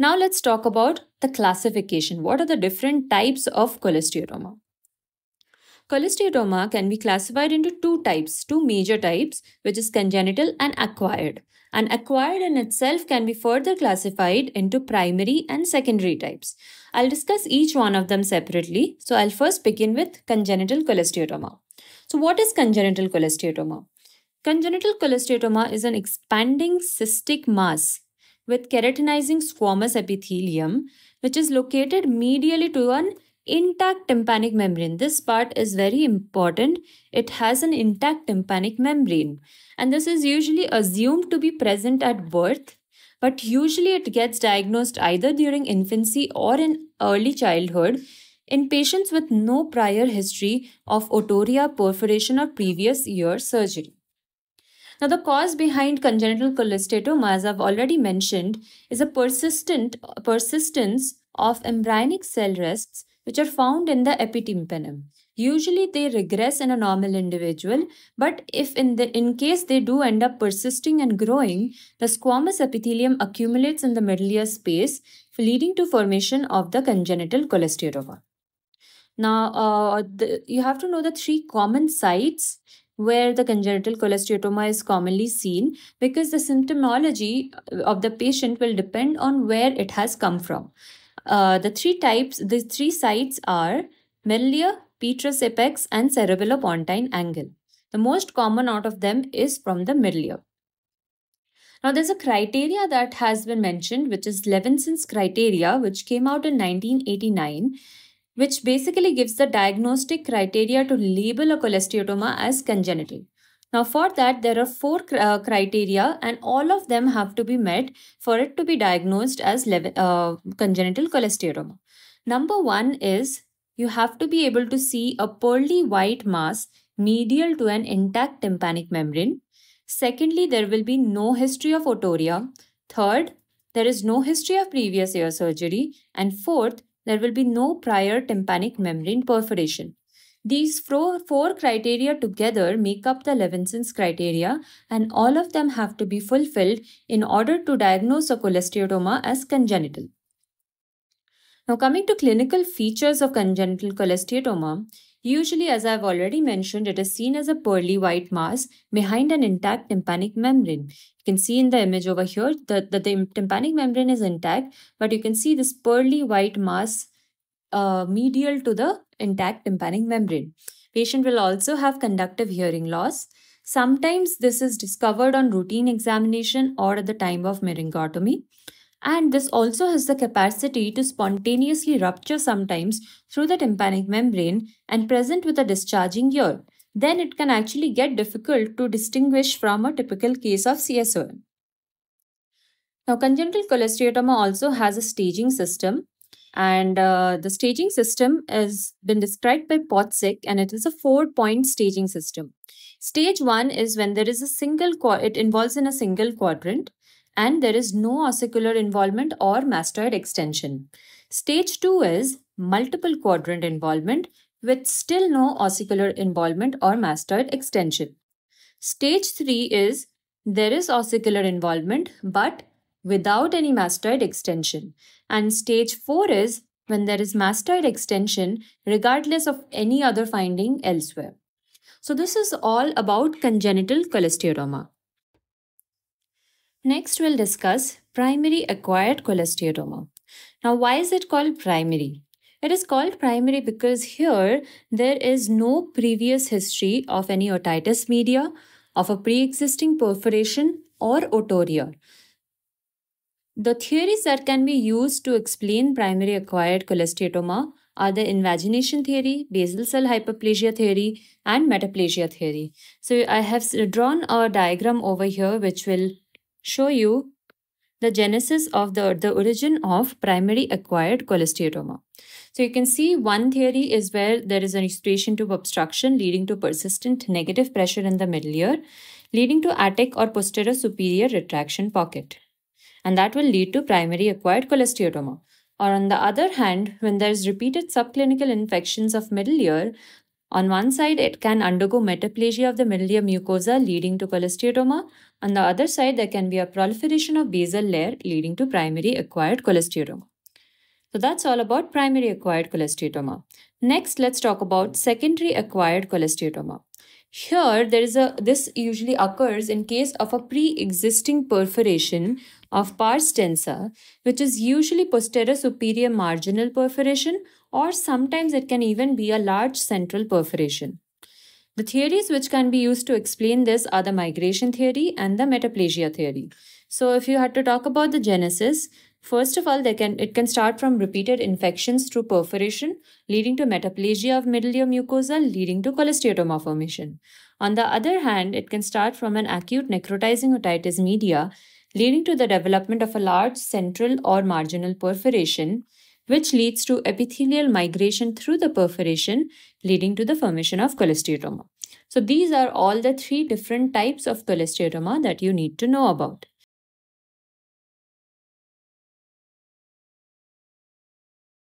Now let's talk about the classification. What are the different types of cholesteatoma? Cholesteatoma can be classified into two types, two major types, which is congenital and acquired. And acquired in itself can be further classified into primary and secondary types. I'll discuss each one of them separately. So I'll first begin with congenital cholesteatoma. So what is congenital cholesteatoma? Congenital cholesteatoma is an expanding cystic mass with keratinizing squamous epithelium, which is located medially to an intact tympanic membrane. This part is very important. It has an intact tympanic membrane, and this is usually assumed to be present at birth, but usually it gets diagnosed either during infancy or in early childhood in patients with no prior history of otorrhea, perforation, or previous year surgery. Now, the cause behind congenital cholesteatoma, as I've already mentioned, is a persistence of embryonic cell rests which are found in the epitympanum. Usually they regress in a normal individual, but if in case they do end up persisting and growing, the squamous epithelium accumulates in the middle ear space, leading to formation of the congenital cholesteatoma. Now, you have to know the three common sites where the congenital cholesteatoma is commonly seen, because the symptomology of the patient will depend on where it has come from. The three sites are middle ear, petrous apex, and cerebellopontine angle. The most common out of them is from the middle ear. Now, there's a criteria that has been mentioned, which is Levenson's criteria, which came out in 1989, which basically gives the diagnostic criteria to label a cholesteatoma as congenital. Now, for that, there are four criteria, and all of them have to be met for it to be diagnosed as congenital cholesteatoma. Number one is you have to be able to see a pearly white mass medial to an intact tympanic membrane. Secondly, there will be no history of otorrhea. Third, there is no history of previous ear surgery. And fourth, there will be no prior tympanic membrane perforation. These four criteria together make up the Levenson's criteria, and all of them have to be fulfilled in order to diagnose a cholesteatoma as congenital. Now, coming to clinical features of congenital cholesteatoma, usually, as I've already mentioned, it is seen as a pearly white mass behind an intact tympanic membrane. You can see in the image over here that the tympanic membrane is intact, but you can see this pearly white mass medial to the intact tympanic membrane. Patient will also have conductive hearing loss. Sometimes this is discovered on routine examination or at the time of laryngotomy. And this also has the capacity to spontaneously rupture sometimes through the tympanic membrane and present with a discharging ear. Then it can actually get difficult to distinguish from a typical case of CSOM. Now, congenital cholesteatoma also has a staging system. And the staging system has been described by Potsic, and it is a four-point staging system. Stage 1 is when there is a single quadrant and there is no ossicular involvement or mastoid extension. Stage 2 is multiple quadrant involvement with still no ossicular involvement or mastoid extension. Stage 3 is there is ossicular involvement but without any mastoid extension. And stage 4 is when there is mastoid extension regardless of any other finding elsewhere. So this is all about congenital cholesteatoma. Next, we'll discuss primary acquired cholesteatoma. Now, why is it called primary? It is called primary because here there is no previous history of any otitis media, of a pre-existing perforation, or otorrhea. The theories that can be used to explain primary acquired cholesteatoma are the invagination theory, basal cell hyperplasia theory, and metaplasia theory. So I have drawn a diagram over here which will show you the genesis of the origin of primary acquired cholesteatoma. So you can see one theory is where there is an excretion tube obstruction leading to persistent negative pressure in the middle ear, leading to attic or posterior superior retraction pocket. And that will lead to primary acquired cholesteatoma. Or on the other hand, when there is repeated subclinical infections of middle ear, On one side, it can undergo metaplasia of the middle ear mucosa leading to cholesteatoma. On the other side, there can be a proliferation of basal layer leading to primary acquired cholesteatoma. So that's all about primary acquired cholesteatoma. Next, let's talk about secondary acquired cholesteatoma. Here, this usually occurs in case of a pre-existing perforation of pars tensa, which is usually posterior superior marginal perforation, or sometimes it can even be a large central perforation. The theories which can be used to explain this are the migration theory and the metaplasia theory. So if you had to talk about the genesis, first of all, it can start from repeated infections through perforation, leading to metaplasia of middle ear mucosa, leading to cholesteatoma formation. On the other hand, it can start from an acute necrotizing otitis media, leading to the development of a large central or marginal perforation, which leads to epithelial migration through the perforation, leading to the formation of cholesteatoma. So these are all the three different types of cholesteatoma that you need to know about.